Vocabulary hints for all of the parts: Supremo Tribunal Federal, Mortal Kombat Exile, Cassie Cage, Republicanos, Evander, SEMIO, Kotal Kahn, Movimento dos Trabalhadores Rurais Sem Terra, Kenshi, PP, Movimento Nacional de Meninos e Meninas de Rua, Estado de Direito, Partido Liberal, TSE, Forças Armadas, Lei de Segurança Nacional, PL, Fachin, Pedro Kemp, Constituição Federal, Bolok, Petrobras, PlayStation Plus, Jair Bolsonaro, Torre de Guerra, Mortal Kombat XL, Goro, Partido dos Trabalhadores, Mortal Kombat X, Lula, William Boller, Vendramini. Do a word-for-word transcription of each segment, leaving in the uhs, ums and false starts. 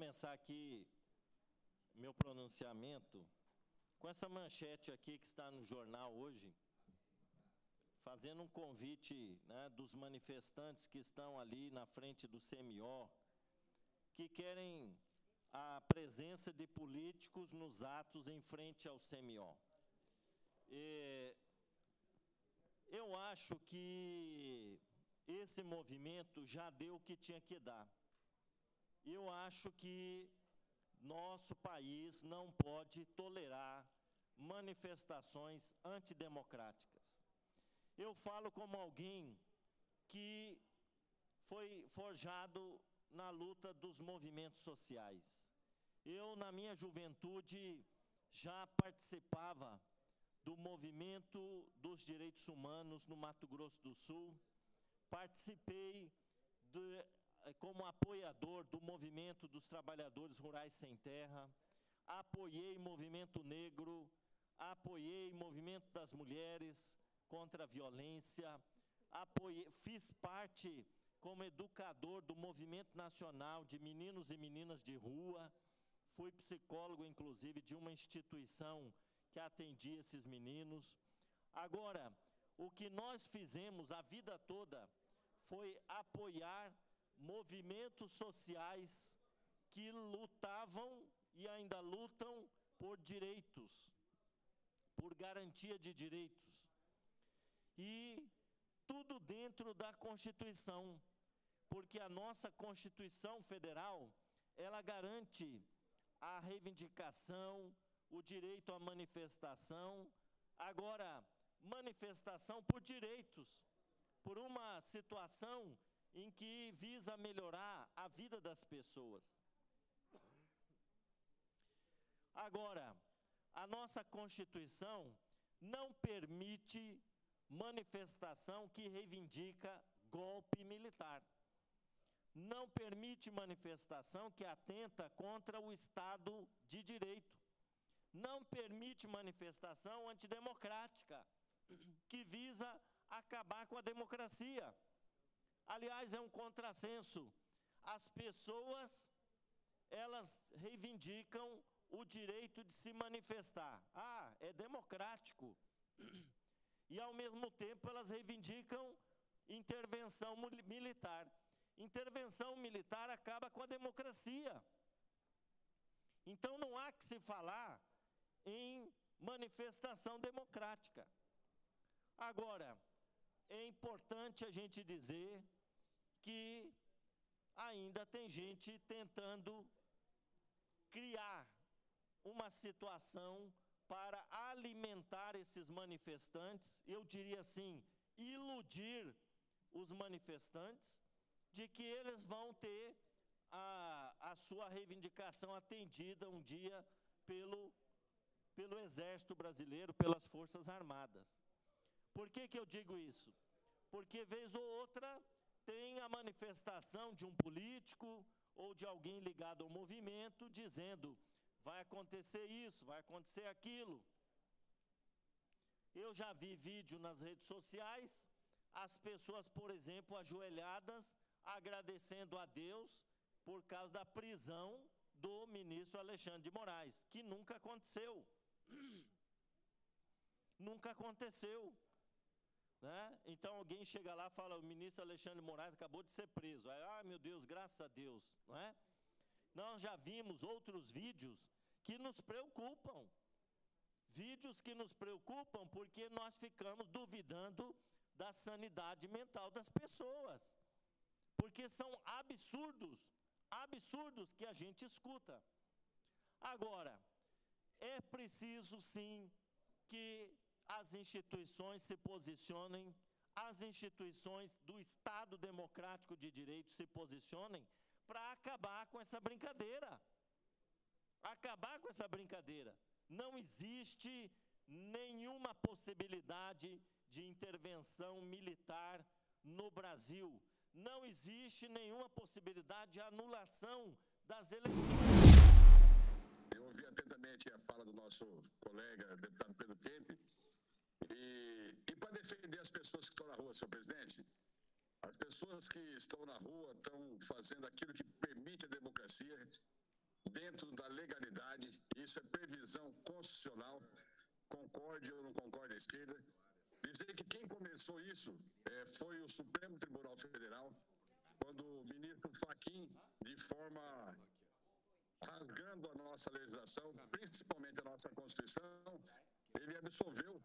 começar aqui meu pronunciamento com essa manchete aqui que está no jornal hoje, fazendo um convite, né, dos manifestantes que estão ali na frente do SEMIO, que querem a presença de políticos nos atos em frente ao SEMIO. E eu acho que esse movimento já deu o que tinha que dar. Eu acho que nosso país não pode tolerar manifestações antidemocráticas. Eu falo como alguém que foi forjado na luta dos movimentos sociais. Eu, na minha juventude, já participava do movimento dos direitos humanos no Mato Grosso do Sul, participei de, como apoiador do Movimento dos Trabalhadores Rurais Sem Terra, apoiei movimento negro, apoiei movimento das mulheres contra a violência, apoiei, fiz parte como educador do Movimento Nacional de Meninos e Meninas de Rua, fui psicólogo, inclusive, de uma instituição que atendia esses meninos. Agora, o que nós fizemos a vida toda foi apoiar movimentos sociais que lutavam e ainda lutam por direitos, por garantia de direitos. E tudo dentro da Constituição, porque a nossa Constituição Federal, ela garante a reivindicação, o direito à manifestação. Agora, manifestação por direitos, por uma situação em que visa melhorar a vida das pessoas. Agora, a nossa Constituição não permite manifestação que reivindica golpe militar. Não permite manifestação que atenta contra o Estado de Direito. Não permite manifestação antidemocrática, que visa acabar com a democracia. Aliás, é um contrassenso. As pessoas, elas reivindicam o direito de se manifestar. Ah, é democrático. E, ao mesmo tempo, elas reivindicam intervenção militar. Intervenção militar acaba com a democracia. Então, não há que se falar em manifestação democrática. Agora, é importante a gente dizer que ainda tem gente tentando criar uma situação para alimentar esses manifestantes, eu diria assim, iludir os manifestantes de que eles vão ter a, a sua reivindicação atendida um dia pelo pelo Exército Brasileiro, pelas Forças Armadas. Por que que eu digo isso? Porque, vez ou outra, tem a manifestação de um político ou de alguém ligado ao movimento, dizendo, vai acontecer isso, vai acontecer aquilo. Eu já vi vídeo nas redes sociais, as pessoas, por exemplo, ajoelhadas, agradecendo a Deus por causa da prisão do ministro Alexandre de Moraes, que nunca aconteceu. Nunca aconteceu. Né? Então, alguém chega lá e fala, o ministro Alexandre de Moraes acabou de ser preso. Aí, ah, meu Deus, graças a Deus. Não é? Nós já vimos outros vídeos que nos preocupam. Vídeos que nos preocupam porque nós ficamos duvidando da sanidade mental das pessoas. Porque são absurdos, absurdos que a gente escuta. Agora, é preciso, sim, que as instituições se posicionem, as instituições do Estado Democrático de Direito se posicionem para acabar com essa brincadeira. Acabar com essa brincadeira. Não existe nenhuma possibilidade de intervenção militar no Brasil. Não existe nenhuma possibilidade de anulação das eleições. Eu ouvi atentamente a fala do nosso colega, deputado Pedro Kemp, e, e para defender as pessoas que estão na rua, senhor presidente, as pessoas que estão na rua estão fazendo aquilo que permite a democracia, dentro da legalidade. Isso é previsão constitucional, concorde ou não concorde a esquerda. Dizer que quem começou isso é, foi o Supremo Tribunal Federal, quando o ministro Fachin, de forma rasgando a nossa legislação, principalmente a nossa Constituição, ele absolveu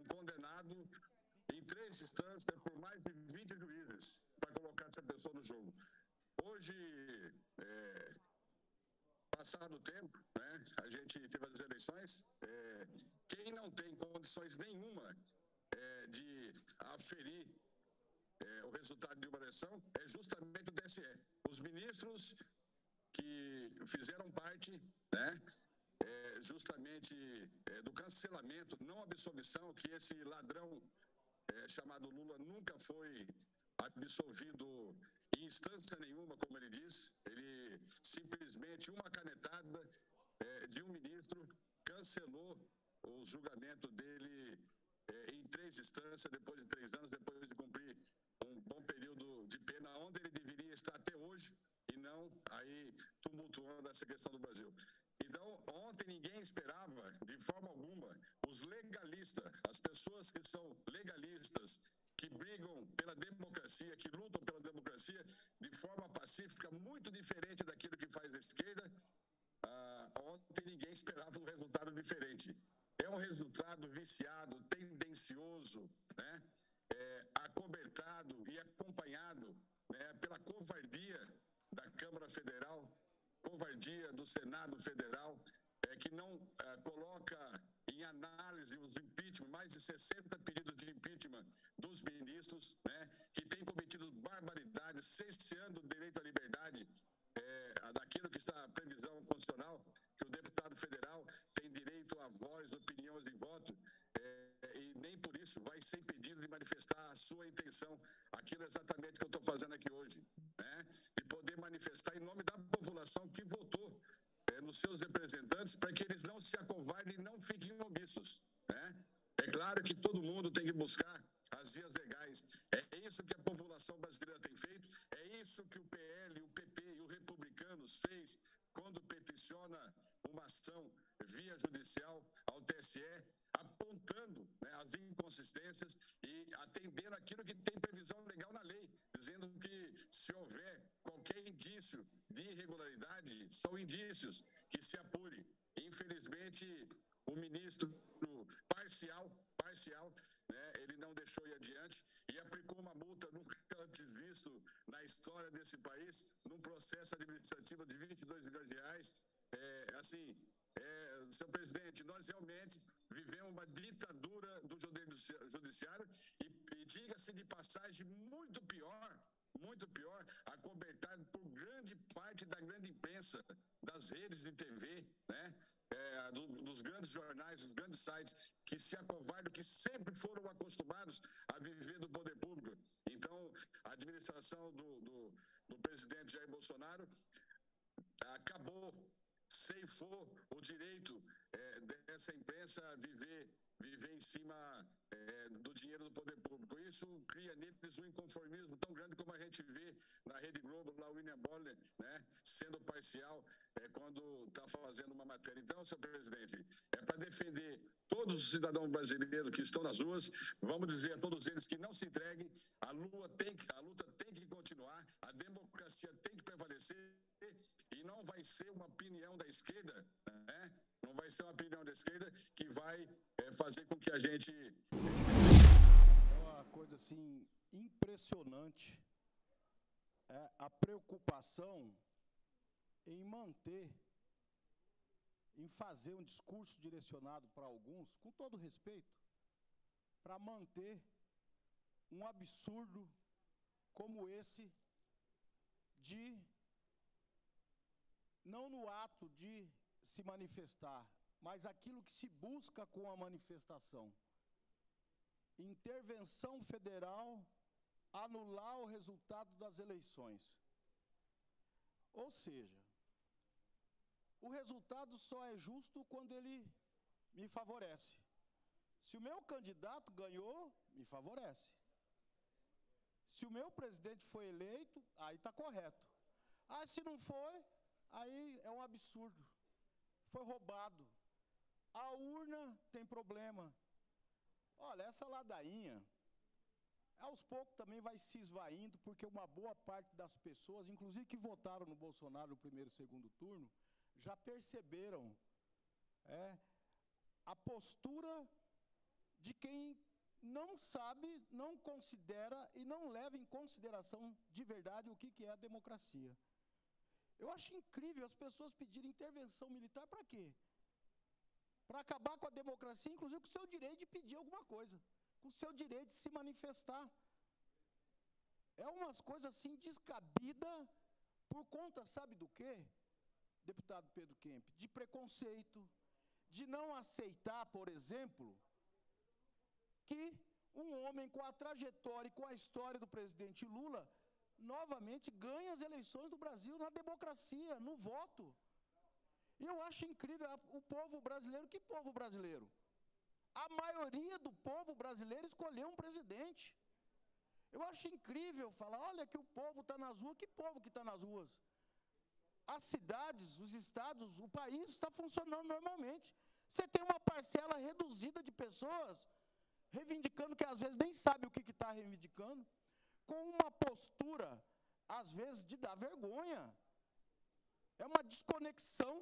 um condenado em três instâncias por mais de vinte juízes para colocar essa pessoa no jogo. Hoje, é, passado o tempo, né, a gente teve as eleições, é, quem não tem condições nenhuma é, de aferir é, o resultado de uma eleição é justamente o T S E. Os ministros que fizeram parte, né, é, justamente é, do cancelamento, não absolvição, que esse ladrão é, chamado Lula nunca foi absolvido em instância nenhuma, como ele diz. Ele simplesmente, uma canetada é, de um ministro, cancelou o julgamento dele é, em três instâncias, depois de três anos, depois de cumprir um bom período de pena, onde ele deveria estar até hoje, e não aí tumultuando essa questão do Brasil. Então, ontem ninguém esperava, de forma alguma, os legalistas, as pessoas que são legalistas, que brigam pela democracia, que lutam pela democracia de forma pacífica, muito diferente daquilo que faz a esquerda. Ah, ontem ninguém esperava um resultado diferente. É um resultado viciado, tendencioso, né? É, acobertado e acompanhado, né, pela covardia da Câmara Federal, covardia do Senado Federal, é, que não é, coloca em análise os impeachment, mais de sessenta pedidos de impeachment dos ministros, né, que têm cometido barbaridades, cerceando o direito à liberdade, é, daquilo que está a previsão constitucional, que o deputado federal tem direito a voz, opiniões e voto, é, e nem por isso vai ser impedido de manifestar a sua intenção, aquilo exatamente que eu estou fazendo aqui hoje, né, de poder manifestar em nome da população que votou é, nos seus representantes, para que eles não se acovardem e não fiquem omissos, né? É claro que todo mundo tem que buscar as vias legais. É isso que a população brasileira tem feito, é isso que o P L, o P P e o Republicanos fez quando peticiona uma ação via judicial ao T S E, apontando, né, as inconsistências e atendendo aquilo que tem previsão legal na lei, dizendo que se houver qualquer indício de irregularidade, são indícios que se apure. Infelizmente, o ministro parcial, parcial, né, ele não deixou ir adiante e aplicou uma multa nunca antes visto na história desse país, num processo administrativo de vinte e dois milhões de reais. É, assim, é, senhor presidente, nós realmente vivemos uma ditadura do judiciário e, e diga-se de passagem, muito pior, muito pior, acobertado por grande parte da grande imprensa, das redes de T V, né, é, do, dos grandes jornais, dos grandes sites, que se acovardam, que sempre foram acostumados a viver do poder público. Então, a administração do, do, do presidente Jair Bolsonaro acabou, ceifou o direito é, dessa imprensa a viver, viver em cima é, do dinheiro do poder público. Isso cria neles um inconformismo tão grande como a gente vê na Rede Globo, lá o William Boller, né, sendo parcial é, quando está fazendo uma matéria. Então, senhor presidente, é para defender todos os cidadãos brasileiros que estão nas ruas, vamos dizer a todos eles que não se entreguem, a luta tem que, a luta tem que continuar, a democracia tem que prevalecer e não vai ser uma opinião da esquerda, né? Não vai ser uma opinião da esquerda que vai é, fazer com que a gente... É uma coisa assim impressionante, é, a preocupação em manter, em fazer um discurso direcionado para alguns, com todo respeito, para manter um absurdo como esse de... não no ato de se manifestar, mas aquilo que se busca com a manifestação. Intervenção federal, anular o resultado das eleições. Ou seja, o resultado só é justo quando ele me favorece. Se o meu candidato ganhou, me favorece. Se o meu presidente foi eleito, aí está correto. Ah, se não foi... Aí é um absurdo. Foi roubado. A urna tem problema. Olha, essa ladainha, aos poucos também vai se esvaindo, porque uma boa parte das pessoas, inclusive que votaram no Bolsonaro no primeiro e segundo turno, já perceberam é, a postura de quem não sabe, não considera e não leva em consideração de verdade o que que é a democracia. Eu acho incrível as pessoas pedirem intervenção militar para quê? Para acabar com a democracia, inclusive com o seu direito de pedir alguma coisa, com o seu direito de se manifestar. É umas coisas assim descabidas por conta, sabe do quê, deputado Pedro Kemp? De preconceito, de não aceitar, por exemplo, que um homem com a trajetória e com a história do presidente Lula novamente ganha as eleições do Brasil na democracia, no voto. E eu acho incrível o povo brasileiro. Que povo brasileiro? A maioria do povo brasileiro escolheu um presidente. Eu acho incrível falar, olha que o povo está nas ruas. Que povo que está nas ruas? As cidades, os estados, o país está funcionando normalmente. Você tem uma parcela reduzida de pessoas reivindicando que às vezes nem sabe o que está reivindicando, com uma postura, às vezes, de dar vergonha. É uma desconexão,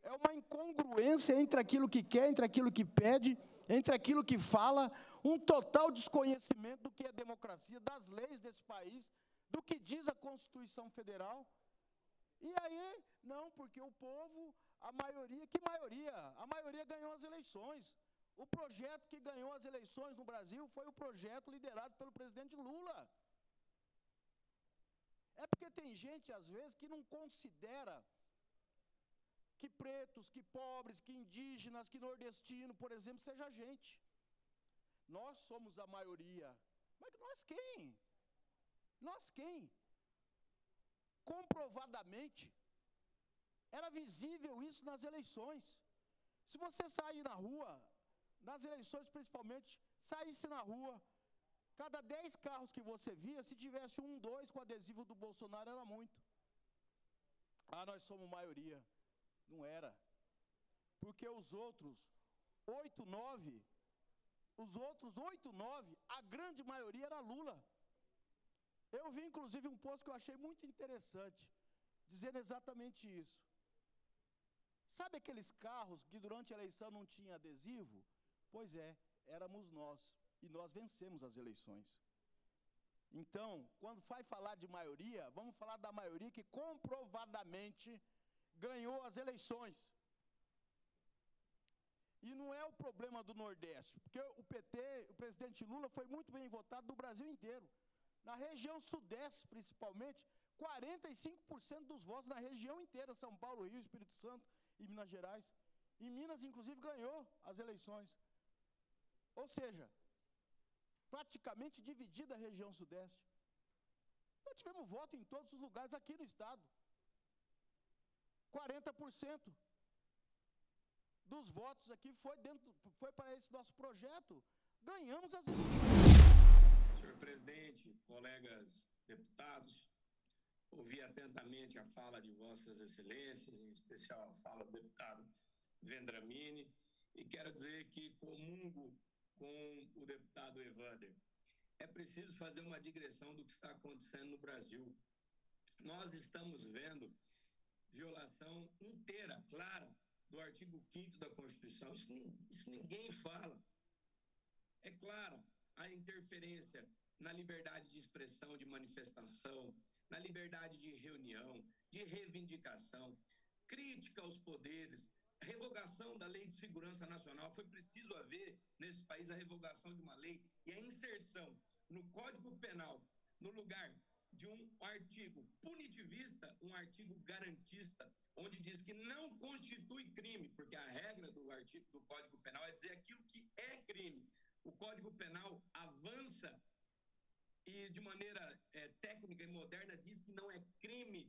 é uma incongruência entre aquilo que quer, entre aquilo que pede, entre aquilo que fala, um total desconhecimento do que é democracia, das leis desse país, do que diz a Constituição Federal. E aí, não, porque o povo, a maioria, que maioria? A maioria ganhou as eleições. O projeto que ganhou as eleições no Brasil foi o projeto liderado pelo presidente Lula. É porque tem gente, às vezes, que não considera que pretos, que pobres, que indígenas, que nordestino, por exemplo, seja gente. Nós somos a maioria. Mas nós quem? Nós quem? Comprovadamente, era visível isso nas eleições. Se você sair na rua, nas eleições principalmente, saísse na rua, cada dez carros que você via, se tivesse um, dois com adesivo do Bolsonaro, era muito. Ah, nós somos maioria. Não era. Porque os outros, oito, nove, os outros oito, nove, a grande maioria era Lula. Eu vi, inclusive, um post que eu achei muito interessante, dizendo exatamente isso. Sabe aqueles carros que durante a eleição não tinha adesivo? Pois é, éramos nós, e nós vencemos as eleições. Então, quando vai falar de maioria, vamos falar da maioria que comprovadamente ganhou as eleições. E não é o problema do Nordeste, porque o P T, o presidente Lula, foi muito bem votado no Brasil inteiro. Na região Sudeste, principalmente, quarenta e cinco por cento dos votos na região inteira, São Paulo, Rio, Espírito Santo e Minas Gerais. E Minas, inclusive, ganhou as eleições. Ou seja, praticamente dividida a região Sudeste. Nós tivemos voto em todos os lugares aqui no Estado. quarenta por cento dos votos aqui foi, dentro, foi para esse nosso projeto. Ganhamos as eleições. Senhor presidente, colegas deputados, ouvi atentamente a fala de vossas excelências, em especial a fala do deputado Vendramini, e quero dizer que comungo com o deputado Evander. É preciso fazer uma digressão do que está acontecendo no Brasil. Nós estamos vendo violação inteira, clara, do artigo quinto da Constituição. Isso, isso ninguém fala. É clara a interferência na liberdade de expressão, de manifestação, na liberdade de reunião, de reivindicação, crítica aos poderes, a revogação da Lei de Segurança Nacional. Foi preciso haver nesse país a revogação de uma lei e a inserção no Código Penal, no lugar de um artigo punitivista, um artigo garantista, onde diz que não constitui crime, porque a regra do artigo do Código Penal é dizer aquilo que é crime. O Código Penal avança e, de maneira é, técnica e moderna, diz que não é crime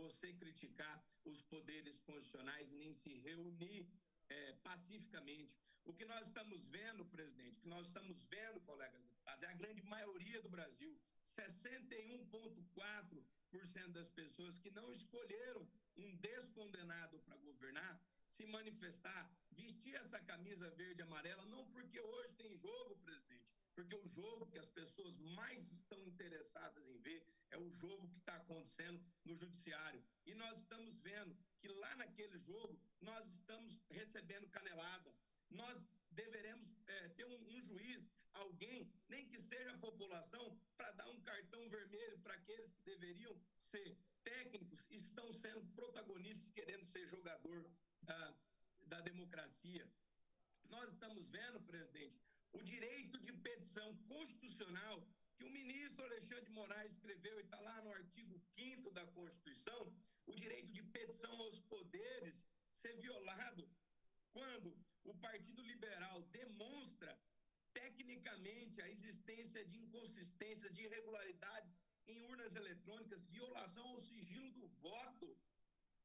você criticar os poderes constitucionais e nem se reunir é, pacificamente. O que nós estamos vendo, presidente, o que nós estamos vendo, colegas deputados, é a grande maioria do Brasil, sessenta e um vírgula quatro por cento das pessoas que não escolheram um descondenado para governar, se manifestar, vestir essa camisa verde e amarela, não porque hoje tem jogo, presidente, porque o jogo que as pessoas mais estão interessadas em ver é o jogo que está acontecendo no judiciário. E nós estamos vendo que lá naquele jogo nós estamos recebendo canelada. Nós deveremos é, ter um, um juiz, alguém, nem que seja a população, para dar um cartão vermelho para aqueles que deveriam ser técnicos e estão sendo protagonistas, querendo ser jogador ah, da democracia. Nós estamos vendo, presidente, o direito de petição constitucional que o ministro Alexandre de Moraes escreveu e está lá no artigo quinto da Constituição, o direito de petição aos poderes ser violado quando o Partido Liberal demonstra tecnicamente a existência de inconsistências, de irregularidades em urnas eletrônicas, violação ao sigilo do voto,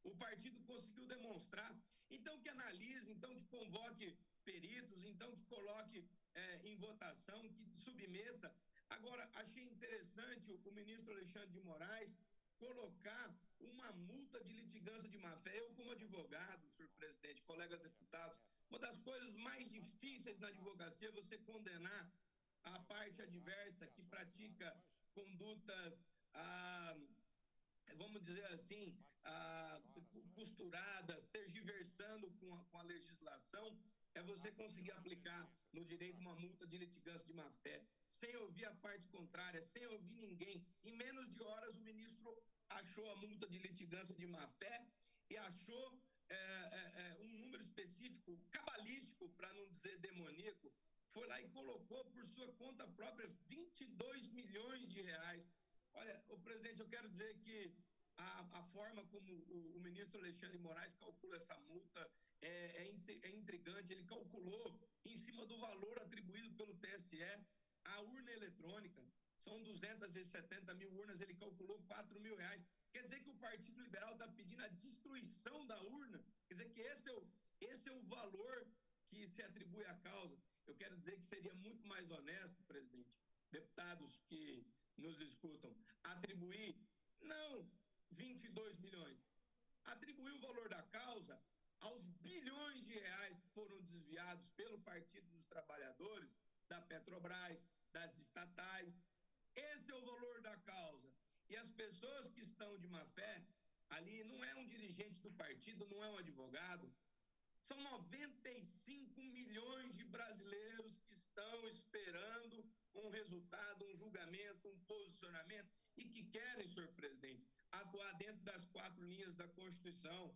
o partido conseguiu demonstrar. Então, que analise, então, que convoque peritos, então, que coloque é, em votação, que submeta. Agora, achei interessante o, o ministro Alexandre de Moraes colocar uma multa de litigância de má-fé. Eu, como advogado, senhor presidente, colegas deputados, uma das coisas mais difíceis na advocacia é você condenar a parte adversa que pratica condutas, ah, vamos dizer assim, ah, costuradas, tergiversando com a, com a legislação, é você conseguir aplicar no direito uma multa de litigância de má-fé, sem ouvir a parte contrária, sem ouvir ninguém. Em menos de horas, o ministro achou a multa de litigância de má-fé e achou é, é, um número específico, cabalístico, para não dizer demoníaco, foi lá e colocou por sua conta própria vinte e dois milhões de reais. Olha, o presidente, eu quero dizer que a, a forma como o, o ministro Alexandre de Moraes calcula essa multa é, é, é intrigante. Ele calculou em cima do valor atribuído pelo T S E à urna eletrônica. São duzentas e setenta mil urnas, ele calculou quatro mil reais. Quer dizer que o Partido Liberal está pedindo a destruição da urna? Quer dizer que esse é o, esse é o valor que se atribui à causa. Eu quero dizer que seria muito mais honesto, presidente, deputados que nos escutam, atribuir, não vinte e dois milhões, atribuir o valor da causa aos bilhões de reais que foram desviados pelo Partido dos Trabalhadores, da Petrobras, das estatais. Esse é o valor da causa. E as pessoas que estão de má fé, ali não é um dirigente do partido, não é um advogado, são noventa e cinco milhões de brasileiros que estão esperando um resultado, um julgamento, um posicionamento e que querem, senhor presidente, atuar dentro das quatro linhas da Constituição.